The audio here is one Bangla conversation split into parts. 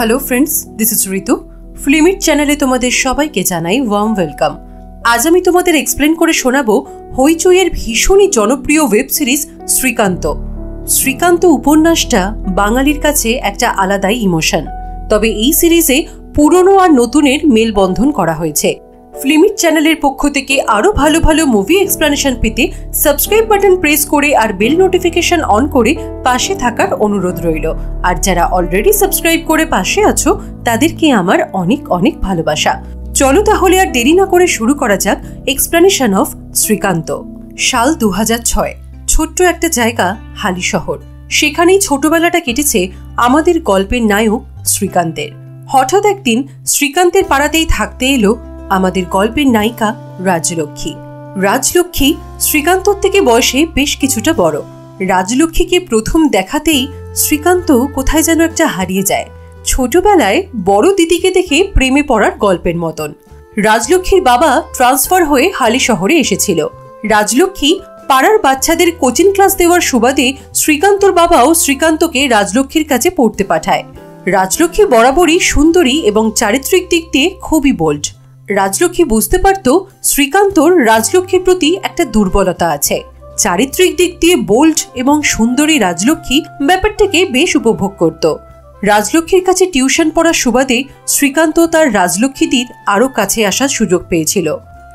Hello friends, this is Ritu. फ्लिमिट चैनेले तुम्हारे सबाइके जानाई वार्म वेलकम। आज आमी तुम्हारे एक्सप्लेन करे शोनाबो हईचईएर भीषण जनप्रिय वेब सीरीज श्रीकांत। श्रीकांत उपन्यासटा बांगालिर काछे एकटा आलादाई इमोशन। तबे एई सीरीजे पुरानो आर नतुनेर मेलबंधन करा हयेछे। फ्लिमिट चैनेलेर पक्ष थेके आरो भालो भालो मुभि एक्सप्लेनेशन पेते सबस्क्राइब बाटन प्रेस करे आर बेल नोटिफिकेशन अन करे पाशे थाकार अनुरोध रइलो। आर जारा अलरेडी सबस्क्राइब करे पाशे आछो तादेरके आमार अनेक अनेक भालोबासा। चलो ताहले आर देरी ना करे शुरू करा जाक एक्सप्लेनेशन अफ श्रीकांत। साल 2006 छोट्ट एकटा जायगा हाली शहर, सेखानेई छोटोबेलाटा केटेछे आमादेर गल्पेर नायक श्रीकांतेर। हठात् एकदिन श्रीकांतेर पाड़ातेई थाकते एलो आमादेर गल्पेर नायिका राजलक्ष्मी। राजलक्ष्मी श्रीकांतर थेके बयसे बेश किछुटा बड़। राजलक्ष्मीके प्रथम देखातेई श्रीकांत कोथाय जेन एकटा हारिये जाय। छोटोबेलाय बड़ दिदिके देखे प्रेमे पड़ार गल्पेर मतन। राजलक्ष्मीर बाबा ट्रांसफार हये हाली शहरे एसेछिलो। राजलक्ष्मी पाड़ार बाच्चादेर कोचिंग क्लास देवार सुबादे श्रीकांतर बाबाओ श्रीकांतके राजलक्ष्मीर काछे पढ़ते पाठाय। राजलक्ष्मी बराबरई सुंदरी एबं चारित्रिक दिक दिये खूबई बोल्ड। राजलक्ष्मी बुझते पारतो श्रीकांतर राजलक्ष्मीर प्रति एकटा दुर्बलता आछे। चारित्रिक दिक दिये बोल्ड एबं सुंदरी राजलक्ष्मी ब्यापारटाके बेश उपभोग करतो। राजलक्ष्मीर काछे टिउशन पढ़ार सुबादे श्रीकांत तार राजलक्ष्मीदिर आरो काछे आसार सुयोग पेयेछिलो।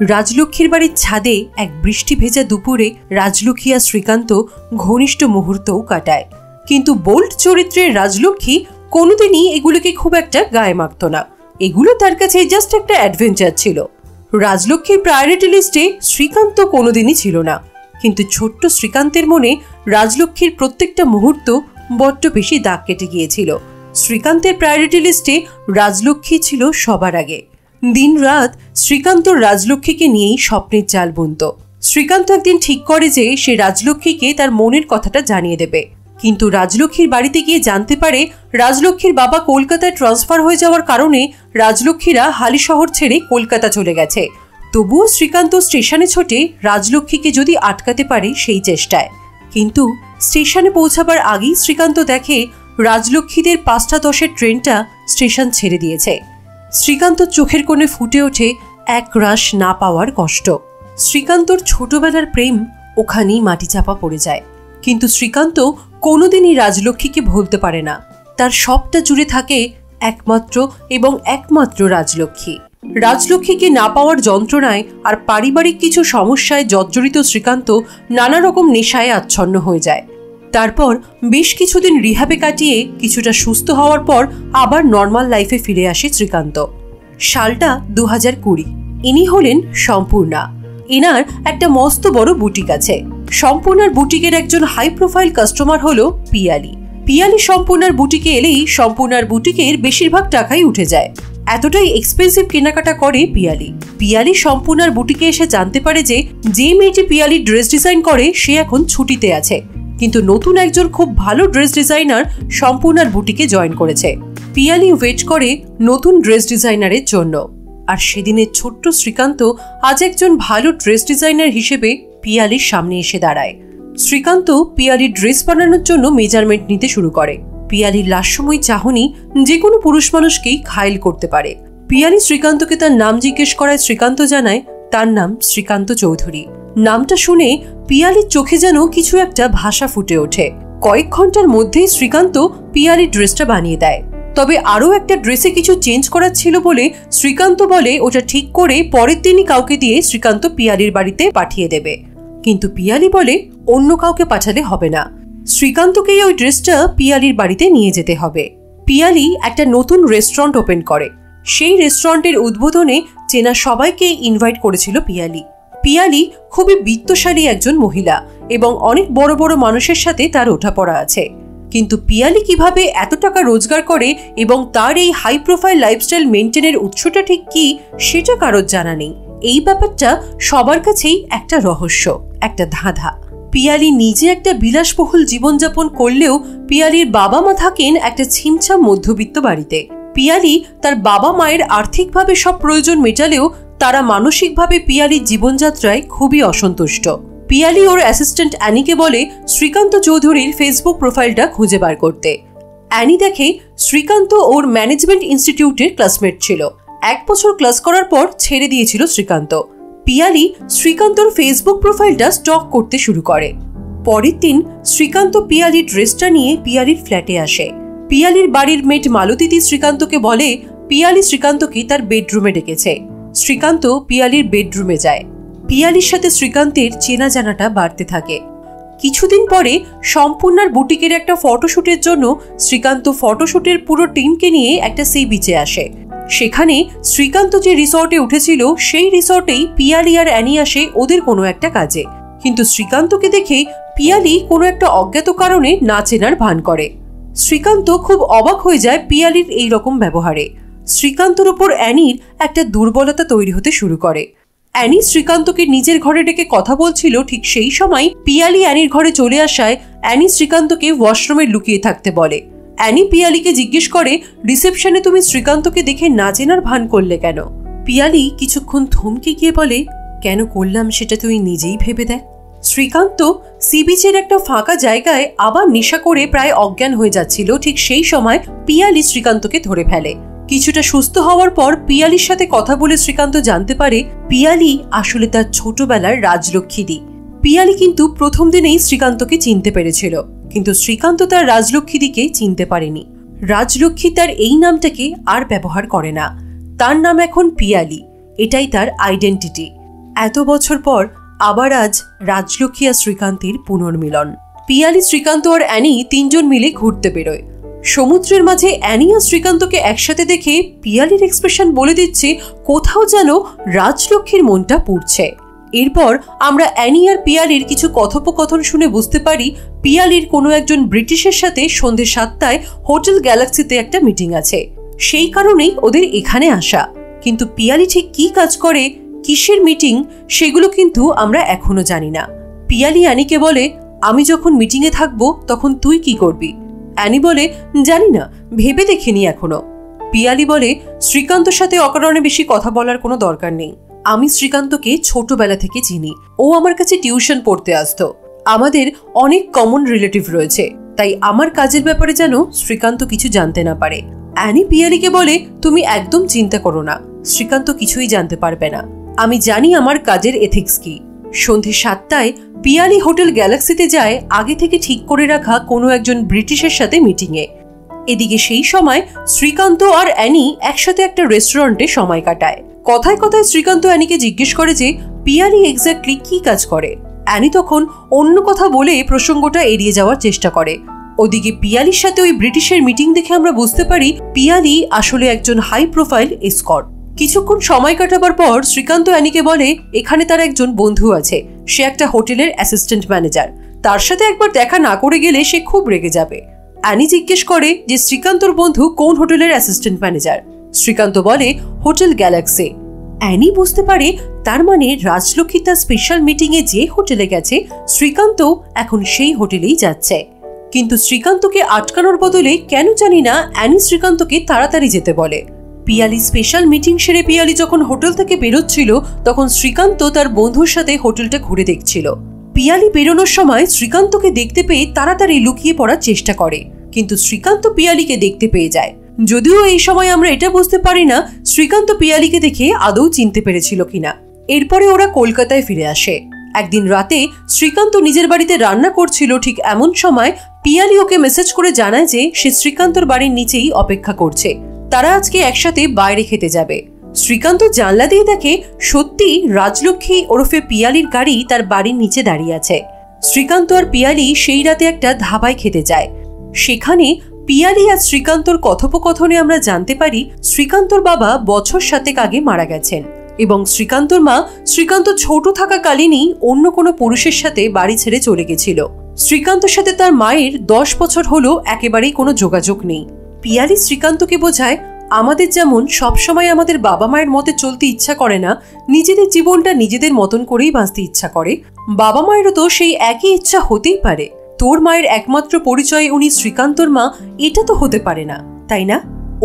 राजलक्ष्मीर बाड़ीर छादे एक बृष्टि भेजा दुपुरे राजलक्ष्मी और श्रीकांत घनिष्ठ मुहूर्त काटाय। किन्तु बोल्ड चरित्रेर राजलक्ष्मी कोनोदिनई एगुलोके खूब एकटा गाये माखतो ना। एगुलो तार काछे जास्ट एकटा एडवेंचार छिलो। राजलक्ष्मीर प्रायोरिटी लिस्टे श्रीकांत कोनोदिनई छिलो ना। किन्तु छोट्ट श्रीकांतेर मने राजलक्ष्मीर प्रत्येकटा मुहूर्त बड्ड बेशी दाग केटे गियेछिलो। श्रीकांतेर प्रायोरिटी लिस्टे राजलक्ष्मी छिलो सबार आगे। दिन रात श्रीकांत राजलक्ष्मी के निये स्वप्नेर जाल बुनतो। श्रीकांत एक दिन ठीक करे जे से राजलक्ष्मी के तार मोनेर कथाटा जानिये देबे। किन्तु राजलक्ष्मीर बाड़ीते गिये जानते पारे राजलक्ष्मीर बाबा कलकाताय ट्रांसफार हये जावार कारणे राजलक्ष्मीरा हाली शहर छेड़े कलकाता चले गेछे। तबुओ श्रीकांत स्टेशने छोटे राजलक्ष्मी के जदि आटकाते पारे सेई चेष्टाय। किन्तु स्टेशने पौंछाबार आगेई श्रीकांत देखे राजलक्ष्मीदेर 5:10 ट्रेनटा स्टेशन छेड़े दियेछे। श्रीकांत चोखेर कोणे फुटे उठे एक राश ना पावार कष्ट। श्रीकांतर छोटोबेलार प्रेम ओखानेई माटी चापा पड़े जाए। किन्तु श्रीकांत कोनोदिनई राजलक्ष्मीके भुलते पारे ना। तार सबटा जुड़े थाके एकमात्र एबं एकमात्र राजलक्ष्मी। राजलक्ष्मीके ना पावार यंत्रणाय आर पारिवारिक किछु समस्याय जर्जरित श्रीकांत नाना रकम नेशाय आच्छन्न हये जाए। तारपर बेश किछुदिन रिहाबे काटिये किछुटा सुस्थ हওয়ার पर आबार नर्माल लाइफे फिरे आसे श्रीकांत। सालटा 2020। इनी हलेन सम्पूर्णा। इनार एकटा मस्त बड़ बुटीक आछे। सम्पूर्णार बुटीकेर एकजन हाई प्रोफाइल कस्टमार हलो पियाली। पियाली सम्पूर्णार बुटीके एलेई सम्पूर्णार बुटीकेर बेशिरभाग टाकाई उठे जाय। एतटाई एक्सपेन्सिव केनाकाटा करे पियाली। पियाली सम्पूर्णार बुटीके एसे जानते पारे जे जे मेयेटी पियाली ड्रेस डिजाइन करे से एखन छुटिते आछे। किन्तु नतून एकजन खूब भालो ड्रेस डिजाइनार सम्पूर्णार बुटीके जॉइन करेछे। पियाली वेट करे नतून ड्रेस डिजाइनारेर जोन्नो। आर सेदिनेर छोट्ट श्रीकांत आज एकजन भालो ड्रेस डिजाइनार हिसेबे पियालिर सामने एसे दाड़ाय। श्रीकांत पियालिर ड्रेस बानानोर जोन्नो मेजारमेंट निते शुरू करे। पियालिर लास्यमयी चाहनी जेकोनो पुरुष मानुषकेई घायल करते पारे। पियाली श्रीकांतके तार नाम जिज्ञेस कराय। श्रीकांत जानाय तार नाम श्रीकांत चौधुरी। नामटा शुने पियालिर चोखे जेनो किछु एकटा भाषा फुटे ओठे। कयेक घंटार मध्येई श्रीकांत पियालिर ड्रेसटा बानिये देय। तबे आरो एकटा ड्रेसे किछु चेंज करार छिलो बोले श्रीकांत बोले ओटा ठीक करे परेर दिनई काउके दिये श्रीकांत पियालिर बाड़ीते पाठिये देबे। किन्तु पियाली बोले अन्य काउके पाठाले होबे ना, श्रीकान्तकेई ओई ड्रेसटा पियालिर बाड़ीते निये जेते होबे। पियाली एकटा नतुन रेस्टुरेंट ओपेन करे। सेई रेस्टुरेंटेर उद्बोधने चेना सबाइके इनभाइट करेछिलो पियाली। पियाली खुबই বিত্তশালী একজন মহিলা এবং অনেক বড় বড় মানুষের সাথে তার ওঠাপড়া আছে। কিন্তু পিয়ালি কিভাবে এত টাকা রোজগার করে এবং তার এই হাই প্রোফাইল লাইফস্টাইল মেইনটেইনের উৎসটা ঠিক কি সেটা কারোর জানা নেই। এই ব্যাপারটা সবার কাছেই একটা রহস্য, একটা ধাঁধা। পিয়ালি নিজে একটা বিলাসবহুল জীবনযাপন করলেও পিয়ালির বাবা মা থাকেন একটা ছিমছাম মধ্যবিত্ত বাড়িতে। পিয়ালি তার বাবা মায়ের আর্থিকভাবে সব প্রয়োজন মেটালেও तारा मानसिकभावे पियाली जीवनयात्राय खूबई असंतुष्ट। पियाली और असिस्टेंट एनिके बोले श्रीकांत चौधुरीर फेसबुक प्रोफाइलटा खुंजे बार करते। অ্যানি দেখে শ্রীকান্ত ওর ম্যানেজমেন্ট ইনস্টিটিউটের ক্লাসমেট ছিল। এক বছর ক্লাস করার পর ছেড়ে দিয়েছিল শ্রীকান্ত। পিয়ালি শ্রীকান্তর ফেসবুক প্রোফাইলটা স্টক করতে শুরু করে। পরের দিন শ্রীকান্ত পিয়ালির ড্রেসটা নিয়ে পিয়ালির ফ্ল্যাটে আসে। পিয়ালির বাড়ির মেট মালতীতি শ্রীকান্তকে বলে পিয়ালি শ্রীকান্তকে তার বেডরুমে ডেকেছে। শ্রীকান্ত পিয়ালির বেডরুমে যায়। পিয়ালির সাথে শ্রীকান্তের চেনা জানাটা বাড়তে থাকে। কিছুদিন পরে সম্পূর্ণার বুটিকের একটা ফটোশুটের জন্য শ্রীকান্ত ফটোশুটের পুরো টিমকে নিয়ে একটা সি বিচে আসে। সেখানে শ্রীকান্ত যে রিসর্টে উঠেছিল সেই রিসর্টেই পিয়ালি আর অ্যানি আসে ওদের কোনো একটা কাজে। কিন্তু শ্রীকান্তকে দেখে পিয়ালি কোনো একটা অজ্ঞাত কারণে না চেনার ভান করে। শ্রীকান্ত খুব অবাক হয়ে যায় পিয়ালির এই রকম ব্যবহারে। শ্রীকান্তর ওপর অ্যানির একটা দুর্বলতা তৈরি হতে শুরু করে। অ্যানি শ্রীকান্তকে নিজের ঘরে ডেকে কথা বলছিল, ঠিক সেই সময় পিয়ালি অ্যানির ঘরে চলে আসায় অ্যানি শ্রীকান্তকে ওয়াশরুমে লুকিয়ে থাকতে বলে। অ্যানি পিয়ালিকে জিজ্ঞেস করে, রিসেপশনে তুমি শ্রীকান্তকে দেখে না চেনার ভান করলে কেন? পিয়ালি কিছুক্ষণ থমকে গিয়ে বলে, কেন করলাম সেটা তুই নিজেই ভেবে দেখ। শ্রীকান্ত সি বিচের একটা ফাঁকা জায়গায় আবার নেশা করে প্রায় অজ্ঞান হয়ে যাচ্ছিল, ঠিক সেই সময় পিয়ালি শ্রীকান্তকে ধরে ফেলে। কিছুটা সুস্থ হওয়ার পর পিয়ালির সাথে কথা বলে শ্রীকান্ত জানতে পারে পিয়ালি আসলে তার ছোটবেলার রাজলক্ষ্মীদি। পিয়ালি কিন্তু প্রথম দিনেই শ্রীকান্তকে চিনতে পেরেছিল, কিন্তু শ্রীকান্ত তার রাজলক্ষ্মীদিকে চিনতে পারেনি। রাজলক্ষ্মী তার এই নামটাকে আর ব্যবহার করে না, তার নাম এখন পিয়ালি, এটাই তার আইডেন্টিটি। এত বছর পর আবার আজ রাজলক্ষ্মী আর শ্রীকান্তের পুনর্মিলন। পিয়ালি, শ্রীকান্ত আর অ্যানি তিনজন মিলে ঘুরতে বেরোয়। সমুদ্রের মাঝে অ্যানি আর শ্রীকান্তকে একসাথে দেখে পিয়ালির এক্সপ্রেশন বলে দিচ্ছে কোথাও যেন রাজলক্ষ্মীর মনটা পুড়ছে। এরপর আমরা অ্যানি আর পিয়ালির কিছু কথোপকথন শুনে বুঝতে পারি পিয়ালির কোনো একজন ব্রিটিশের সাথে সন্ধ্যে 7টায় হোটেল গ্যালাক্সিতে একটা মিটিং আছে, সেই কারণেই ওদের এখানে আসা। কিন্তু পিয়ালি ঠিক কী কাজ করে, কিসের মিটিং, সেগুলো কিন্তু আমরা এখনো জানি না। পিয়ালি অ্যানিকে বলে, আমি যখন মিটিংয়ে থাকবো তখন তুই কি করবি? অ্যানি বলে, জানি না, ভেবে দেখিনি এখনো। পিয়ালি বলে, শ্রীকান্তর সাথে অকারণে বেশি কথা বলার কোনো দরকার নেই। আমি শ্রীকান্তকে ছোটবেলা থেকে চিনি, ও আমার কাছে টিউশন পড়তে আসতো, আমাদের অনেক কমন রিলেটিভ রয়েছে, তাই আমার কাজের ব্যাপারে যেন শ্রীকান্ত কিছু জানতে না পারে। অ্যানি পিয়ালিকে বলে, তুমি একদম চিন্তা করো না, শ্রীকান্ত কিছুই জানতে পারবে না, আমি জানি আমার কাজের এথিক্স কি। সন্ধ্যে 7টায় পিয়ালি হোটেল গ্যালাক্সিতে যায় আগে থেকে ঠিক করে রাখা কোনো একজন ব্রিটিশের সাথে মিটিংয়ে। এদিকে সেই সময় শ্রীকান্ত আর অ্যানি একসাথে একটা রেস্টুরেন্টে সময় কাটায়। কথায় কথায় শ্রীকান্ত অ্যানিকে জিজ্ঞেস করে যে পিয়ালি এক্স্যাক্টলি কী কাজ করে। অ্যানি তখন অন্য কথা বলে প্রসঙ্গটা এড়িয়ে যাওয়ার চেষ্টা করে। ওদিকে পিয়ালির সাথে ওই ব্রিটিশের মিটিং দেখে আমরা বুঝতে পারি পিয়ালি আসলে একজন হাই প্রোফাইল এসকর্ট। কিছুক্ষণ সময় কাটাবার পর শ্রীকান্ত অ্যানিকে বলে এখানে তার একজন বন্ধু আছে, সে একটা হোটেলের অ্যাসিস্ট্যান্ট ম্যানেজার, তার সাথে একবার দেখা না করে গেলে সে খুব রেগে যাবে। অ্যানি জিজ্ঞেস করে যে শ্রীকান্তর বন্ধু কোন হোটেলের অ্যাসিস্ট্যান্ট ম্যানেজার। শ্রীকান্ত বলে হোটেল গ্যালাক্সি। অ্যানি বুঝতে পারে তার মানে রাজলক্ষ্মী তার স্পেশাল মিটিংয়ে যে হোটেলে গেছে শ্রীকান্ত এখন সেই হোটেলেই যাচ্ছে। কিন্তু শ্রীকান্তকে আটকানোর বদলে কেন জানি না অ্যানি শ্রীকান্তকে তাড়াতাড়ি যেতে বলে। পিয়ালি স্পেশাল মিটিং সেরে পিয়ালি যখন হোটেল থেকে বেরোচ্ছিল তখন শ্রীকান্ত তার বন্ধুর সাথে হোটেলটা ঘুরে দেখছিল। পিয়ালি বেরোনোর সময় শ্রীকান্তকে দেখতে পেয়ে তাড়াতাড়ি লুকিয়ে পড়ার চেষ্টা করে, কিন্তু শ্রীকান্ত পিয়ালিকে দেখতে পেয়ে যায়। যদিও এই সময় আমরা এটা বুঝতে পারি না শ্রীকান্ত পিয়ালিকে দেখে আদৌ চিনতে পেরেছিল কিনা। এরপরে ওরা কলকাতায় ফিরে আসে। একদিন রাতে শ্রীকান্ত নিজের বাড়িতে রান্না করছিল, ঠিক এমন সময় পিয়ালি ওকে মেসেজ করে জানায় যে সে শ্রীকান্তর বাড়ির নিচেই অপেক্ষা করছে, তারা আজকে একসাথে বাইরে খেতে যাবে। শ্রীকান্ত জানলা দিয়ে দেখে সত্যি রাজলক্ষ্মী ওরফে পিয়ালির গাড়ি তার বাড়ির নিচে দাঁড়িয়ে আছে। শ্রীকান্ত আর পিয়ালি সেই রাতে একটা ধাবায় খেতে যায়। সেখানে পিয়ালি আর শ্রীকান্তর কথোপকথনে আমরা জানতে পারি শ্রীকান্তর বাবা বছর 7 আগে মারা গেছেন এবং শ্রীকান্তর মা শ্রীকান্ত ছোট থাকাকালীনই অন্য কোনো পুরুষের সাথে বাড়ি ছেড়ে চলে গেছিল। শ্রীকান্তর সাথে তার মায়ের 10 বছর হলো একেবারেই কোনো যোগাযোগ নেই। পিয়ালি শ্রীকান্তকে বোঝায় আমাদের যেমন সবসময় আমাদের বাবা মায়ের মতে চলতে ইচ্ছা করে না, নিজেদের জীবনটা নিজেদের মতন করেই বাঁচতে ইচ্ছা করে, বাবা মায়েরও তো সেই একই ইচ্ছা হতেই পারে। তোর মায়ের একমাত্র পরিচয় উনি শ্রীকান্তর মা, এটা তো হতে পারে না, তাই না?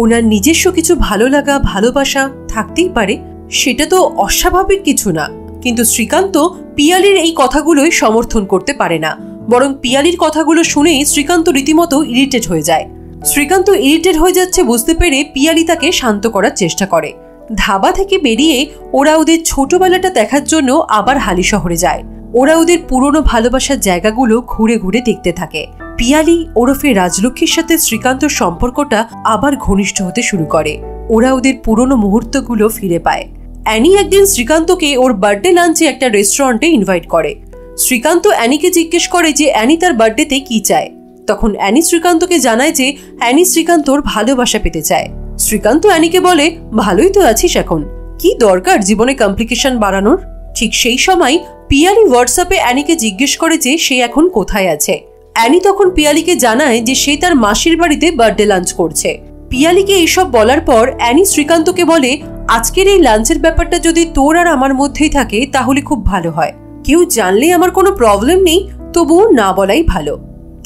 ওনার নিজস্ব কিছু ভালো লাগা ভালোবাসা থাকতেই পারে, সেটা তো অস্বাভাবিক কিছু না। কিন্তু শ্রীকান্ত পিয়ালির এই কথাগুলোই সমর্থন করতে পারে না, বরং পিয়ালির কথাগুলো শুনেই শ্রীকান্ত রীতিমতো ইরিটেট হয়ে যায়। শ্রীকান্ত ইরিটেট হয়ে যাচ্ছে বুঝতে পেরে পিয়ালি তাকে শান্ত করার চেষ্টা করে। ধাবা থেকে বেরিয়ে ওরা ওদের ছোটবেলাটা দেখার জন্য আবার হালি শহরে যায়। ওরা ওদের পুরনো ভালোবাসার জায়গাগুলো ঘুরে ঘুরে দেখতে থাকে। পিয়ালি ওরফে রাজলক্ষ্মীর সাথে শ্রীকান্তর সম্পর্কটা আবার ঘনিষ্ঠ হতে শুরু করে। ওরা ওদের পুরনো মুহূর্তগুলো ফিরে পায়। অ্যানি একদিন শ্রীকান্তকে ওর বার্থডে লাঞ্চে একটা রেস্টুরেন্টে ইনভাইট করে। শ্রীকান্ত অ্যানিকে জিজ্ঞেস করে যে অ্যানি তার বার্থডেতে কি চায়। তখন অ্যানি শ্রীকান্তকে জানায় যে অ্যানি শ্রীকান্তর ভালোবাসা পেতে চায়। শ্রীকান্ত অ্যানিকে বলে, ভালোই তো আছিস, এখন কি দরকার জীবনে কমপ্লিকেশন বাড়ানোর। ঠিক সেই সময় পিয়ালি হোয়াটসঅ্যাপে অ্যানিকে জিজ্ঞেস করে যে সে এখন কোথায় আছে। অ্যানি তখন পিয়ালিকে জানায় যে সে তার মাসির বাড়িতে বার্থডে লাঞ্চ করছে। পিয়ালিকে এইসব বলার পর অ্যানি শ্রীকান্তকে বলে, আজকের এই লাঞ্চের ব্যাপারটা যদি তোর আর আমার মধ্যেই থাকে তাহলে খুব ভালো হয়। কেউ জানলে আমার কোনো প্রবলেম নেই, তবুও না বলাই ভালো।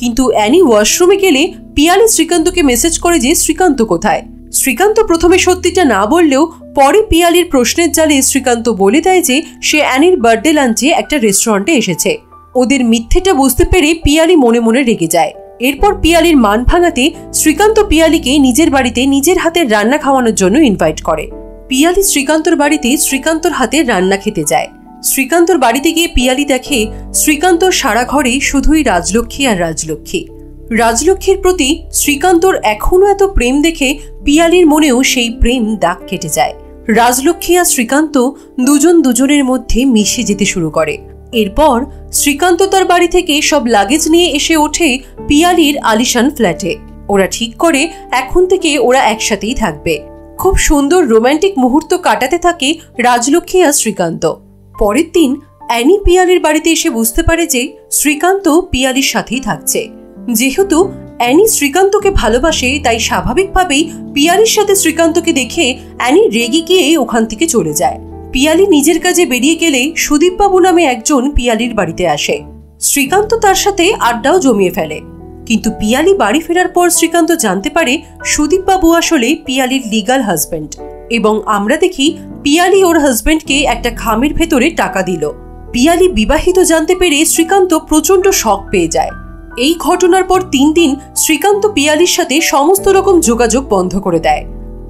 কিন্তু অ্যানি ওয়াশরুমে গেলে পিয়ালি শ্রীকান্তকে মেসেজ করে যে শ্রীকান্ত কোথায়। শ্রীকান্ত প্রথমে সত্যিটা না বললেও পরে পিয়ালির প্রশ্নের জালে শ্রীকান্ত বলে দেয় যে সে অ্যানির বার্থডে লাঞ্চে একটা রেস্টুরেন্টে এসেছে। ওদের মিথ্যেটা বুঝতে পেরে পিয়ালি মনে মনে রেগে যায়। এরপর পিয়ালির মান ভাঙাতে শ্রীকান্ত পিয়ালিকে নিজের বাড়িতে নিজের হাতের রান্না খাওয়ানোর জন্য ইনভাইট করে। পিয়ালি শ্রীকান্তর বাড়িতে শ্রীকান্তর হাতে রান্না খেতে যায়। শ্রীকান্তর বাড়িতে গিয়ে পিয়ালি দেখে শ্রীকান্তর সারা ঘরে শুধুই রাজলক্ষ্মী আর রাজলক্ষ্মী। রাজলক্ষ্মীর প্রতি শ্রীকান্তর এখনো এত প্রেম দেখে পিয়ালির মনেও সেই প্রেম দাগ কেটে যায়। রাজলক্ষ্মী আর শ্রীকান্ত দুজন দুজনের মধ্যে মিশে যেতে শুরু করে। এরপর শ্রীকান্ত তার বাড়ি থেকে সব লাগেজ নিয়ে এসে ওঠে পিয়ালির আলিশান ফ্ল্যাটে। ওরা ঠিক করে এখন থেকে ওরা একসাথেই থাকবে। খুব সুন্দর রোম্যান্টিক মুহূর্ত কাটাতে থাকে রাজলক্ষ্মী আর শ্রীকান্ত। পরের দিন অ্যানি পিয়ালির বাড়িতে এসে বুঝতে পারে যে শ্রীকান্ত পিয়ালির সাথেই থাকছে। যেহেতু অ্যানি শ্রীকান্তকে ভালোবাসে, তাই স্বাভাবিকভাবেই পিয়ালির সাথে শ্রীকান্তকে দেখে অ্যানি রেগে গিয়ে ওখান থেকে চলে যায়। পিয়ালি নিজের কাজে বেরিয়ে গেলে সুদীপবাবু নামে একজন পিয়ালির বাড়িতে আসে। শ্রীকান্ত তার সাথে আড্ডাও জমিয়ে ফেলে। কিন্তু পিয়ালি বাড়ি ফেরার পর শ্রীকান্ত জানতে পারে সুদীপবাবু আসলে পিয়ালির লিগাল হাজব্যান্ড, এবং আমরা দেখি পিয়ালি ওর হাজব্যান্ডকে একটা খামের ভেতরে টাকা দিল। পিয়ালি বিবাহিত জানতে পেরে শ্রীকান্ত প্রচণ্ড শক পেয়ে যায়। এই ঘটনার পর 3 দিন শ্রীকান্ত পিয়ালির সাথে সমস্ত রকম যোগাযোগ বন্ধ করে দেয়।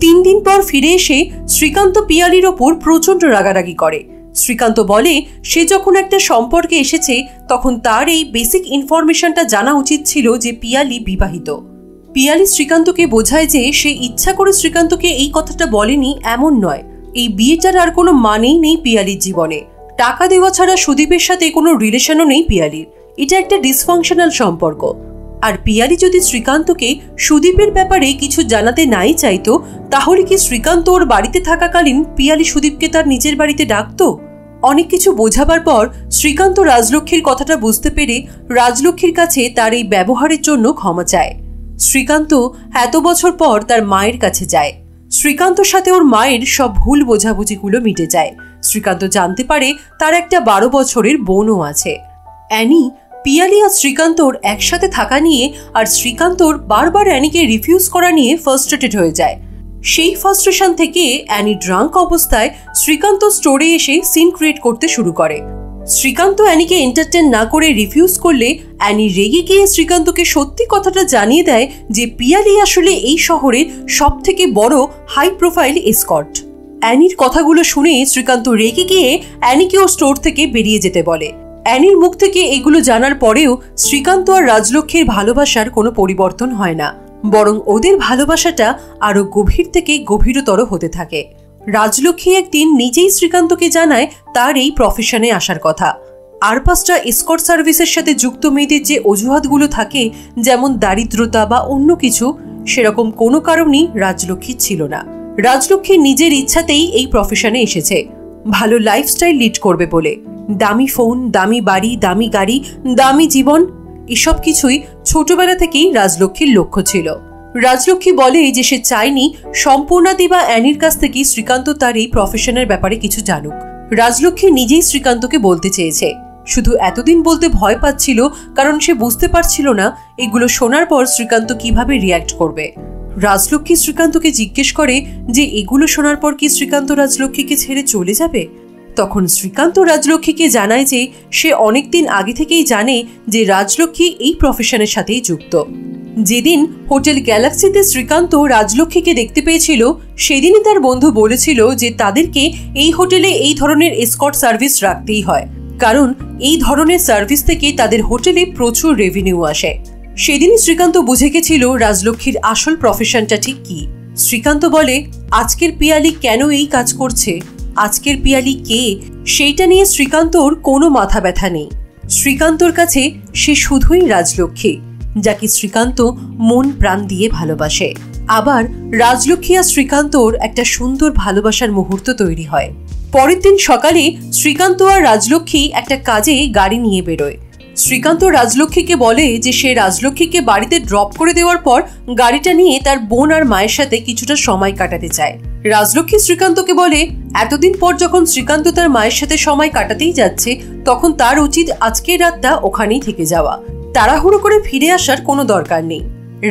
3 দিন পর ফিরে এসে শ্রীকান্ত পিয়ালির ওপর প্রচণ্ড রাগারাগি করে। শ্রীকান্ত বলে সে যখন একটা সম্পর্কে এসেছে তখন তার এই বেসিক ইনফরমেশনটা জানা উচিত ছিল যে পিয়ালি বিবাহিত। পিয়ালি শ্রীকান্তকে বোঝায় যে সে ইচ্ছা করে শ্রীকান্তকে এই কথাটা বলেনি, এমন নয়। এই বিয়েটার আর কোনো মানেই নেই পিয়ালির জীবনে। টাকা দেওয়া ছাড়া সুদীপের সাথে কোনো রিলেশনও নেই পিয়ালির। এটা একটা ডিসফাংশনাল সম্পর্ক। আর পিয়ালি যদি শ্রীকান্তকে সুদীপের ব্যাপারে কিছু জানাতে নাই চাইতো, তাহলে কি শ্রীকান্ত ওর বাড়িতে থাকাকালীন পিয়ালি সুদীপকে তার নিজের বাড়িতে ডাকতো? অনেক কিছু বোঝাবার পর শ্রীকান্ত রাজলক্ষ্মীর কথাটা বুঝতে পেরে রাজলক্ষ্মীর কাছে তার এই ব্যবহারের জন্য ক্ষমা চায়। শ্রীকান্ত এত বছর পর তার মায়ের কাছে যায়। শ্রীকান্তর সাথে ওর মায়ের সব ভুল বোঝাবুঝিগুলো মিটে যায়। শ্রীকান্ত জানতে পারে তার একটা 12 বছরের বোনও আছে। অ্যানি পিয়ালি আর শ্রীকান্তর একসাথে থাকা নিয়ে আর শ্রীকান্তর বারবার অ্যানিকে রিফিউজ করা নিয়ে ফ্রাস্ট্রেটেড হয়ে যায়। সেই ফ্রাস্ট্রেশন থেকে অ্যানি ড্রাঙ্ক অবস্থায় শ্রীকান্ত স্টোরে এসে সিন ক্রিয়েট করতে শুরু করে। শ্রীকান্ত অ্যানিকে এন্টারটেন না করে রিফিউজ করলে অ্যানি রেগে গিয়ে শ্রীকান্তকে সত্যি কথাটা জানিয়ে দেয় যে পিয়ালি আসলে এই শহরের সবথেকে বড় হাই প্রোফাইল এসকর্ট। অ্যানির কথাগুলো শুনে শ্রীকান্ত রেগে গিয়ে অ্যানিকে ওর স্টোর থেকে বেরিয়ে যেতে বলে। অ্যানির মুখ থেকে এগুলো জানার পরেও শ্রীকান্ত আর রাজলক্ষ্মীর ভালোবাসার কোনো পরিবর্তন হয় না, বরং ওদের ভালোবাসাটা আরও গভীর থেকে গভীরতর হতে থাকে। রাজলক্ষ্মী একদিন নিজেই শ্রীকান্তকে জানায় তার এই প্রফেশনে আসার কথা। আর 5টা এসকর্ট সার্ভিসের সাথে যুক্ত মেয়েদের যে অজুহাতগুলো থাকে, যেমন দারিদ্রতা বা অন্য কিছু, সেরকম কোনো কারণই রাজলক্ষ্মীর ছিল না। রাজলক্ষ্মী নিজের ইচ্ছাতেই এই প্রফেশনে এসেছে, ভালো লাইফস্টাইল লিড করবে বলে। দামি ফোন, দামি বাড়ি, দামি গাড়ি, দামি জীবন, এসব কিছুই ছোটবেলা থেকেই রাজলক্ষ্মীর লক্ষ্য ছিল। রাজলক্ষ্মী বলে যে সে চায়নি সম্পূর্ণাদি বা অ্যানির কাছ থেকে শ্রীকান্ত তার এই প্রফেশনের ব্যাপারে কিছু জানুক। রাজলক্ষ্মী নিজেই শ্রীকান্তকে বলতে চেয়েছে, শুধু এতদিন বলতে ভয় পাচ্ছিল, কারণ সে বুঝতে পারছিল না এগুলো শোনার পর শ্রীকান্ত কিভাবে রিয়্যাক্ট করবে। রাজলক্ষ্মী শ্রীকান্তকে জিজ্ঞেস করে যে এগুলো শোনার পর কি শ্রীকান্ত রাজলক্ষ্মীকে ছেড়ে চলে যাবে। তখন শ্রীকান্ত রাজলক্ষ্মীকে জানায় যে সে অনেকদিন আগে থেকেই জানে যে রাজলক্ষ্মী এই প্রফেশনের সাথেই যুক্ত। যেদিন হোটেল গ্যালাক্সিতে শ্রীকান্ত রাজলক্ষ্মীকে দেখতে পেয়েছিল সেদিনই তার বন্ধু বলেছিল যে তাদেরকে এই হোটেলে এই ধরনের এসকর্ট সার্ভিস রাখতেই হয়, কারণ এই ধরনের সার্ভিস থেকে তাদের হোটেলে প্রচুর রেভিনিউ আসে। সেদিনই শ্রীকান্ত বুঝে গেছিল রাজলক্ষ্মীর আসল প্রফেশনটা ঠিক কি। শ্রীকান্ত বলে, আজকের পিয়ালি কেন এই কাজ করছে, আজকের পিয়ালি কে, সেইটা নিয়ে শ্রীকান্তর কোনো মাথা ব্যথা নেই। শ্রীকান্তর কাছে সে শুধুই রাজলক্ষ্মী, যাকে শ্রীকান্ত মন প্রাণ দিয়ে ভালোবাসে। আবার রাজলক্ষ্মী আর শ্রীকান্তর একটা সুন্দর ভালোবাসার মুহূর্ত তৈরি হয়। পরের দিন সকালে শ্রীকান্ত আর রাজলক্ষ্মী একটা কাজে গাড়ি নিয়ে বেরোয়। শ্রীকান্ত রাজলক্ষ্মীকে বলে যে সে রাজলক্ষ্মীকে বাড়িতে ড্রপ করে দেওয়ার পর গাড়িটা নিয়ে তার বোন আর মায়ের সাথে কিছুটা সময় কাটাতে চায়। রাজলক্ষ্মী শ্রীকান্তকে বলে, এতদিন পর যখন শ্রীকান্ত তার মায়ের সাথে সময় কাটাতেই যাচ্ছে তখন তার উচিত আজকের রাতটা ওখানেই থেকে যাওয়া, তাড়াহুড়ো করে ফিরে আসার কোনো দরকার নেই।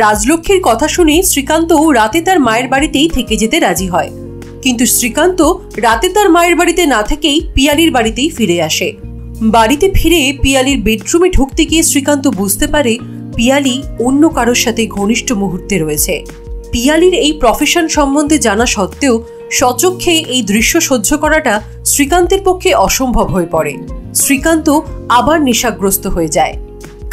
রাজলক্ষ্মীর কথা শুনে শ্রীকান্তও রাতে তার মায়ের বাড়িতেই থেকে যেতে রাজি হয়, কিন্তু শ্রীকান্ত রাতে তার মায়ের বাড়িতে না থেকেই পিয়ালির বাড়িতেই ফিরে আসে। বাড়িতে ফিরে পিয়ালির বেডরুমে ঢুকতে গিয়ে শ্রীকান্ত বুঝতে পারে পিয়ালি অন্য কারোর সাথে ঘনিষ্ঠ মুহূর্তে রয়েছে। পিয়ালির এই প্রফেশন সম্বন্ধে জানা সত্ত্বেও সচক্ষে এই দৃশ্য সহ্য করাটা শ্রীকান্তের পক্ষে অসম্ভব হয়ে পড়ে। শ্রীকান্ত আবার নেশাগ্রস্ত হয়ে যায়।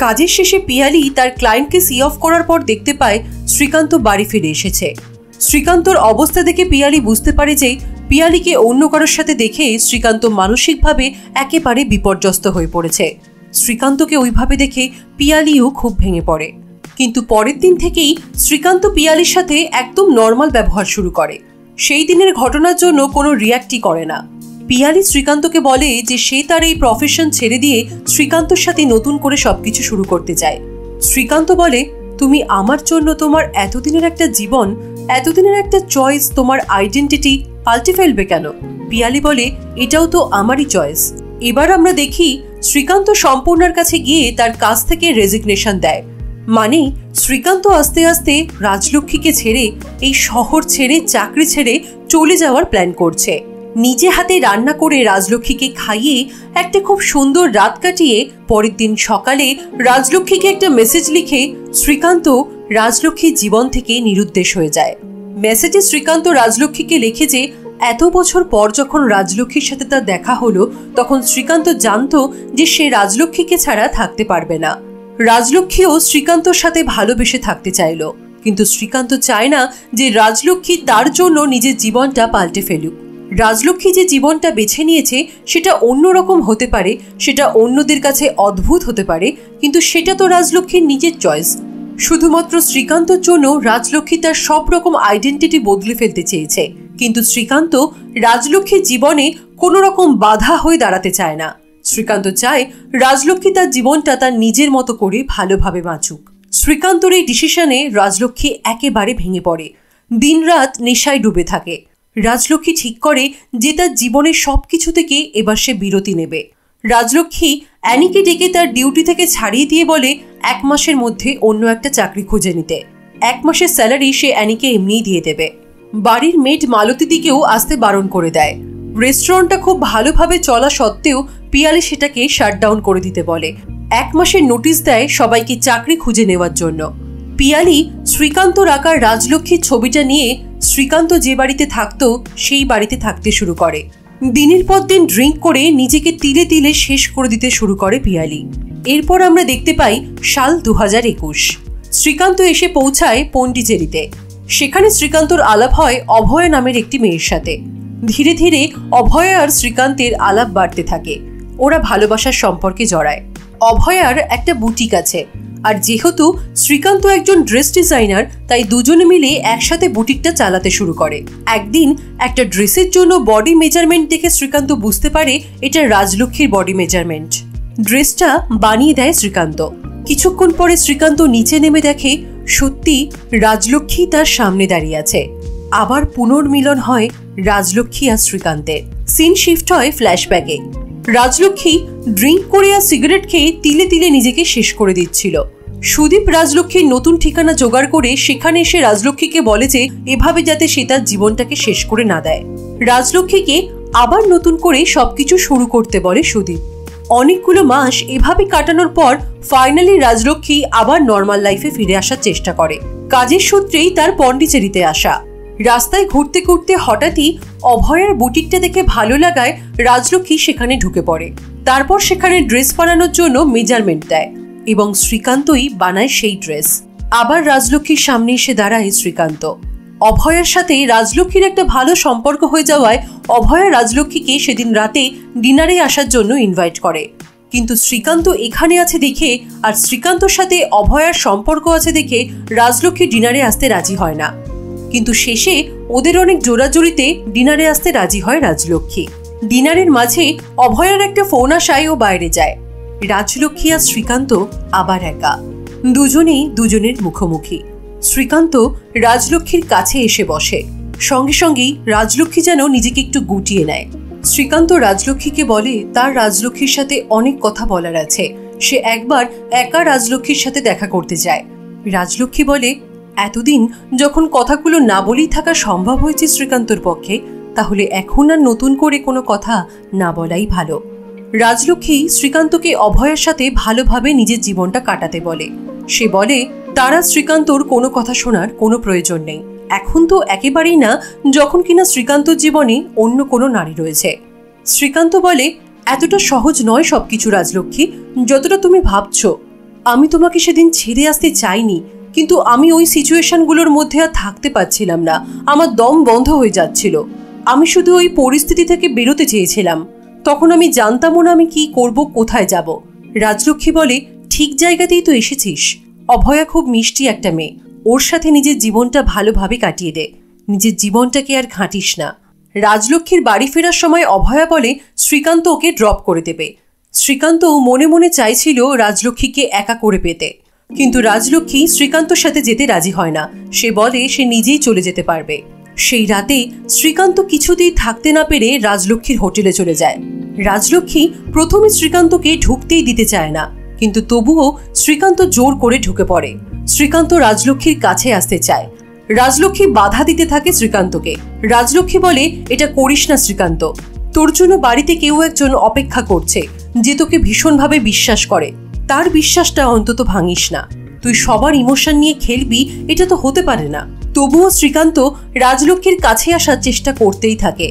কাজের শেষে পিয়ালি তার ক্লায়েন্টকে সি অফ করার পর দেখতে পায় শ্রীকান্ত বাড়ি ফিরে এসেছে। শ্রীকান্তর অবস্থা দেখে পিয়ালি বুঝতে পারে যে পিয়ালিকে অন্য কারোর সাথে দেখে শ্রীকান্ত মানসিকভাবে একেবারে বিপর্যস্ত হয়ে পড়েছে। শ্রীকান্তকে ওইভাবে দেখে পিয়ালিও খুব ভেঙে পড়ে, কিন্তু পরের দিন থেকেই শ্রীকান্ত পিয়ালির সাথে একদম নর্মাল ব্যবহার শুরু করে। সেই দিনের ঘটনার জন্য কোনো রিয়াক্টই করে না। পিয়ালি শ্রীকান্তকে বলে যে সে তার এই প্রফেশন ছেড়ে দিয়ে শ্রীকান্তর সাথে নতুন করে সবকিছু শুরু করতে চায়। শ্রীকান্ত বলে, তুমি আমার জন্য তোমার এতদিনের একটা জীবন, এতদিনের একটা চয়েস, তোমার আইডেন্টিটি পাল্টে ফেলবে কেন? পিয়ালি বলে, এটাও তো আমারই চয়েস। এবার আমরা দেখি শ্রীকান্ত সম্পূর্ণার কাছে গিয়ে তার কাছ থেকে রেজিগনেশন দেয়। মানে শ্রীকান্ত আস্তে আস্তে রাজলক্ষ্মীকে ছেড়ে, এই শহর ছেড়ে, চাকরি ছেড়ে চলে যাওয়ার প্ল্যান করছে। নিজে হাতে রান্না করে রাজলক্ষ্মীকে খাইয়ে একটা খুব সুন্দর রাত কাটিয়ে পরের দিন সকালে রাজলক্ষ্মীকে একটা মেসেজ লিখে শ্রীকান্ত রাজলক্ষ্মীর জীবন থেকে নিরুদ্দেশ হয়ে যায়। মেসেজে শ্রীকান্ত রাজলক্ষ্মীকে লিখে যে এত বছর পর যখন রাজলক্ষ্মীর সাথে তার দেখা হলো তখন শ্রীকান্ত জানত যে সে রাজলক্ষ্মীকে ছাড়া থাকতে পারবে না। রাজলক্ষ্মীও শ্রীকান্তর সাথে ভালোবেসে থাকতে চাইল, কিন্তু শ্রীকান্ত চায় না যে রাজলক্ষ্মী তার জন্য নিজের জীবনটা পাল্টে ফেলুক। রাজলক্ষ্মী যে জীবনটা বেছে নিয়েছে সেটা অন্যরকম হতে পারে, সেটা অন্যদের কাছে অদ্ভুত হতে পারে, কিন্তু সেটা তো রাজলক্ষ্মীর নিজের চয়েস। শুধুমাত্র শ্রীকান্তর জন্য রাজলক্ষ্মী তার সব রকম আইডেন্টিটি বদলে ফেলতে চেয়েছে, কিন্তু শ্রীকান্ত রাজলক্ষ্মীর জীবনে কোনো রকম বাধা হয়ে দাঁড়াতে চায় না। শ্রীকান্ত চায় রাজলক্ষ্মী তার জীবনটা তার নিজের মতো করে ভালোভাবে বাঁচুক। শ্রীকান্তর এই ডিসিশনে রাজলক্ষ্মী একেবারে ভেঙে পড়ে, দিনরাত নেশায় ডুবে থাকে। রাজলক্ষ্মী ঠিক করে যে তার জীবনের সব কিছু থেকে এবার সে বিরতি নেবে। রাজলক্ষ্মী অ্যানিকে ডেকে তার ডিউটি থেকে ছাড়িয়ে দিয়ে বলে 1 মাসের মধ্যে অন্য একটা চাকরি খুঁজে নিতে। 1 মাসের স্যালারি সে অ্যানিকে এমনিই দিয়ে দেবে। বাড়ির মেড মালতী দিকেও আসতে বারণ করে দেয়। রেস্টুরেন্টটা খুব ভালোভাবে চলা সত্ত্বেও পিয়ালি সেটাকে শাটডাউন করে দিতে বলে। 1 মাসের নোটিশ দেয় সবাইকে চাকরি খুঁজে নেওয়ার জন্য। পিয়ালি শ্রীকান্ত রাকার রাজলক্ষ্মীর ছবিটা নিয়ে শ্রীকান্ত যে বাড়িতে থাকতো সেই বাড়িতে থাকতে শুরু করে। দিনের পর দিন ড্রিঙ্ক করে নিজেকে তিলে তিলে শেষ করে দিতে শুরু করে পিয়ালি। এরপর আমরা দেখতে পাই সাল 2021। শ্রীকান্ত এসে পৌঁছায় পন্ডিচেরিতে। সেখানে শ্রীকান্তর আলাপ হয় অভয়া নামের একটি মেয়ের সাথে। ধীরে ধীরে অভয়া আর শ্রীকান্তের আলাপ বাড়তে থাকে, ওরা ভালোবাসার সম্পর্কে জড়ায়। অভয়ার একটা বুটিক আছে, আর যেহেতু শ্রীকান্ত একজন ড্রেস ডিজাইনার তাই দুজনে মিলে একসাথে বুটিকটা চালাতে শুরু করে। একদিন একটা ড্রেসের জন্য বডি মেজারমেন্ট দেখে শ্রীকান্ত বুঝতে পারে এটা রাজলক্ষ্মীর বডি মেজারমেন্ট। ড্রেসটা বানিয়ে দেয় শ্রীকান্ত। কিছুক্ষণ পরে শ্রীকান্ত নিচে নেমে দেখে সত্যি রাজলক্ষ্মী তার সামনে দাঁড়িয়ে আছে। আবার পুনর্মিলন হয় রাজলক্ষ্মী আর শ্রীকান্তের। সিন শিফট হয় ফ্ল্যাশব্যাকে। রাজলক্ষ্মী ড্রিঙ্ক করে আর সিগারেট খেয়ে তিলে তিলে নিজেকে শেষ করে দিচ্ছিল। সুদীপ রাজলক্ষ্মীর নতুন ঠিকানা জোগাড় করে সেখানে এসে রাজলক্ষ্মীকে বলে যে এভাবে যাতে সে তার জীবনটাকে শেষ করে না দেয়। রাজলক্ষ্মীকে আবার নতুন করে সবকিছু শুরু করতে বলে সুদীপ। অনেকগুলো মাস এভাবে কাটানোর পর ফাইনালি রাজলক্ষ্মী আবার নরমাল লাইফে ফিরে আসার চেষ্টা করে। কাজের সূত্রেই তার পন্ডিচেরিতে আসা। রাস্তায় ঘুরতে ঘুরতে হঠাৎই অভয়ের বুটিকটা দেখে ভালো লাগায় রাজলক্ষ্মী সেখানে ঢুকে পড়ে। তারপর সেখানে ড্রেস বানানোর জন্য মেজারমেন্ট দেয় এবং শ্রীকান্তই বানায় সেই ড্রেস। আবার রাজলক্ষ্মীর সামনে এসে দাঁড়ায় শ্রীকান্ত। অভয়ের সাথে রাজলক্ষ্মীর একটা ভালো সম্পর্ক হয়ে যাওয়ায় অভয়া রাজলক্ষ্মীকে সেদিন রাতে ডিনারে আসার জন্য ইনভাইট করে, কিন্তু শ্রীকান্ত এখানে আছে দেখে আর শ্রীকান্তর সাথে অভয়ার সম্পর্ক আছে দেখে রাজলক্ষ্মী ডিনারে আসতে রাজি হয় না। কিন্তু শেষে ওদের অনেক জোরাজুরিতে ডিনারে আসতে রাজি হয় রাজলক্ষ্মী। ডিনারের মাঝে অভয়ার একটা ফোন আসায় ও বাইরে যায়। রাজলক্ষ্মী আর শ্রীকান্ত আবার একা, দুজনেই দুজনের মুখোমুখি। শ্রীকান্ত রাজলক্ষ্মীর কাছে এসে বসে, সঙ্গে সঙ্গেই রাজলক্ষ্মী যেন নিজেকে একটু গুটিয়ে নেয়। শ্রীকান্ত রাজলক্ষ্মীকে বলে তার রাজলক্ষ্মীর সাথে অনেক কথা বলার আছে, সে একবার একা রাজলক্ষ্মীর সাথে দেখা করতে যায়। রাজলক্ষ্মী বলে এতদিন যখন কথাগুলো না বলেই থাকা সম্ভব হয়েছে শ্রীকান্তর পক্ষে, তাহলে এখন আর নতুন করে কোনো কথা না বলাই ভালো। রাজলক্ষ্মী শ্রীকান্তকে অভয়ের সাথে ভালোভাবে নিজের জীবনটা কাটাতে বলে। সে বলে তারা শ্রীকান্তর কোনো কথা শোনার কোনো প্রয়োজন নেই, এখন তো একেবারেই না, যখন কিনা শ্রীকান্তর জীবনে অন্য কোনো নারী রয়েছে। শ্রীকান্ত বলে এতটা সহজ নয় সবকিছু রাজলক্ষ্মী, যতটা তুমি ভাবছ। আমি তোমাকে সেদিন ছেড়ে আসতে চাইনি, কিন্তু আমি ওই সিচুয়েশনগুলোর মধ্যে আর থাকতে পারছিলাম না, আমার দম বন্ধ হয়ে যাচ্ছিল। আমি শুধু ওই পরিস্থিতি থেকে বেরোতে চেয়েছিলাম, তখন আমি জানতামও না আমি কি করব, কোথায় যাব। রাজলক্ষ্মী বলে ঠিক জায়গাতেই তো এসেছিস, অভয়া খুব মিষ্টি একটা মেয়ে, ওর সাথে নিজের জীবনটা ভালোভাবে কাটিয়ে দে, নিজের জীবনটাকে আর ঘাঁটিস না। রাজলক্ষ্মীর বাড়ি ফেরার সময় অভয়া বলে শ্রীকান্ত ওকে ড্রপ করে দেবে। শ্রীকান্ত মনে মনে চাইছিল রাজলক্ষ্মীকে একা করে পেতে, কিন্তু রাজলক্ষ্মী শ্রীকান্তর সাথে যেতে রাজি হয় না, সে বলে সে নিজেই চলে যেতে পারবে। সেই রাতে শ্রীকান্ত কিছুতেই থাকতে না পেরে রাজলক্ষ্মীর হোটেলে চলে যায়। রাজলক্ষ্মী প্রথমে শ্রীকান্তকে ঢুকতেই দিতে চায় না, কিন্তু তবুও শ্রীকান্ত জোর করে ঢুকে পড়ে। শ্রীকান্ত রাজলক্ষ্মীর কাছে আসতে চায়, রাজলক্ষ্মী বাধা দিতে থাকে শ্রীকান্তকে। রাজলক্ষ্মী বলে এটা করিস না শ্রীকান্ত, তোর জন্য বাড়িতে কেউ একজন অপেক্ষা করছে যে তোকে ভীষণভাবে বিশ্বাস করে, তার বিশ্বাসটা অন্তত ভাঙিস না, তুই সবার ইমোশন নিয়ে খেলবি, এটা তো হতে পারে না। তবুও শ্রীকান্ত রাজলক্ষ্মীর কাছে আসার চেষ্টা করতেই থাকে।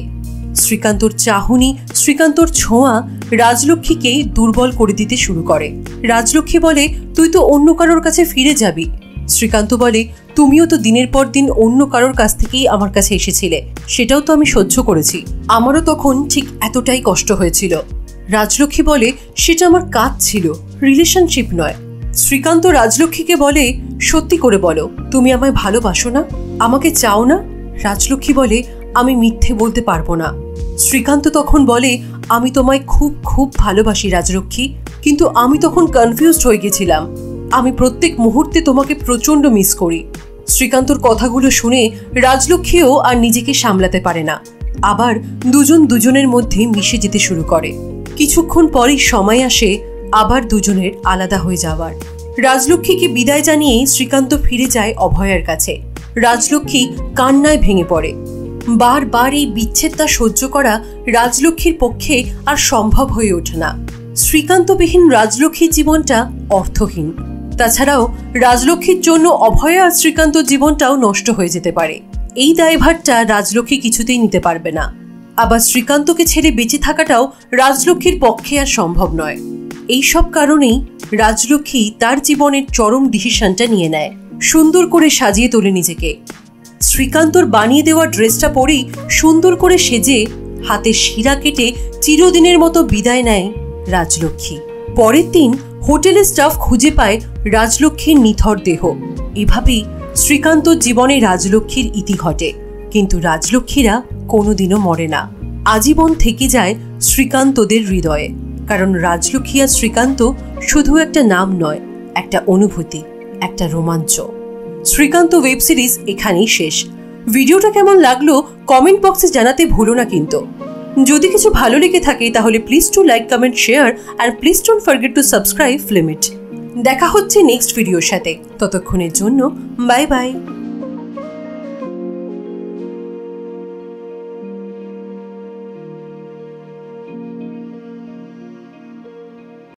শ্রীকান্তর চাহনি, শ্রীকান্তর ছোঁয়া রাজলক্ষ্মীকে দুর্বল করে দিতে শুরু করে। রাজলক্ষ্মী বলে তুই তো অন্য কারোর কাছে ফিরে যাবি। শ্রীকান্ত বলে তুমিও তো দিনের পর দিন অন্য কারোর কাছ থেকেই আমার কাছে এসেছিলে, সেটাও তো আমি সহ্য করেছি, আমারও তখন ঠিক এতটাই কষ্ট হয়েছিল। রাজলক্ষ্মী বলে সেটা আমার কাজ ছিল, রিলেশনশিপ নয়। শ্রীকান্ত রাজলক্ষ্মীকে বলে সত্যি করে বলো, তুমি আমায় ভালোবাসো না, আমাকে চাও না। রাজলক্ষ্মী বলে আমি মিথ্যে বলতে পারবো না। শ্রীকান্ত তখন বলে আমি তোমায় খুব খুব ভালোবাসি রাজলক্ষ্মী, কিন্তু আমি তখন কনফিউজড হয়ে গেছিলাম, আমি প্রত্যেক মুহূর্তে তোমাকে প্রচণ্ড মিস করি। শ্রীকান্তর কথাগুলো শুনে রাজলক্ষ্মীও আর নিজেকে সামলাতে পারে না, আবার দুজন দুজনের মধ্যে মিশে যেতে শুরু করে। কিছুক্ষণ পরই সময় আসে আবার দুজনের আলাদা হয়ে যাওয়ার। রাজলক্ষ্মীকে বিদায় জানিয়ে শ্রীকান্ত ফিরে যায় অভয়ার কাছে। রাজলক্ষ্মী কান্নায় ভেঙে পড়ে। বারবার এই বিচ্ছেদটা সহ্য করা রাজলক্ষ্মীর পক্ষে আর সম্ভব হয়ে ওঠে না। শ্রীকান্তবিহীন রাজলক্ষ্মীর জীবনটা অর্থহীন। তাছাড়াও রাজলক্ষ্মীর জন্য অভয়া আর শ্রীকান্ত জীবনটাও নষ্ট হয়ে যেতে পারে, এই দায়ভারটা রাজলক্ষ্মী কিছুতেই নিতে পারবে না। আবার শ্রীকান্তকে ছেড়ে বেঁচে থাকাটাও রাজলক্ষ্মীর পক্ষে আর সম্ভব নয়। এইসব কারণেই রাজলক্ষ্মী তার জীবনের চরম ডিসিশনটা নিয়ে নেয়, সুন্দর করে সাজিয়ে তোলে নিজেকে। শ্রীকান্তর বানিয়ে দেওয়া ড্রেসটা পরেই সুন্দর করে সেজে হাতে শিরা কেটে চিরদিনের মতো বিদায় নেয় রাজলক্ষ্মী। পরের দিন হোটেলের স্টাফ খুঁজে পায় রাজলক্ষ্মীর নিথর দেহ। এভাবেই শ্রীকান্তর জীবনে রাজলক্ষ্মীর ইতি ঘটে, কিন্তু রাজলক্ষ্মীরা কোনোদিনও মরে না, আজীবন থেকে যায় শ্রীকান্তদের হৃদয়ে। কারণ রাজলক্ষ্মী আর শ্রীকান্ত শুধু একটা নাম নয়, একটা অনুভূতি, একটা রোমাঞ্চ। শ্রীকান্ত ওয়েব সিরিজ এখানেই শেষ। ভিডিওটা কেমন লাগলো কমেন্ট বক্সে জানাতে ভুলো না কিন্তু। যদি কিছু ভালো লেগে থাকে তাহলে please to like, comment, share আর please don't forget to subscribe film ইট। দেখা হচ্ছে নেক্সট ভিডিওর সাথে, ততক্ষণের জন্য বাই বাই।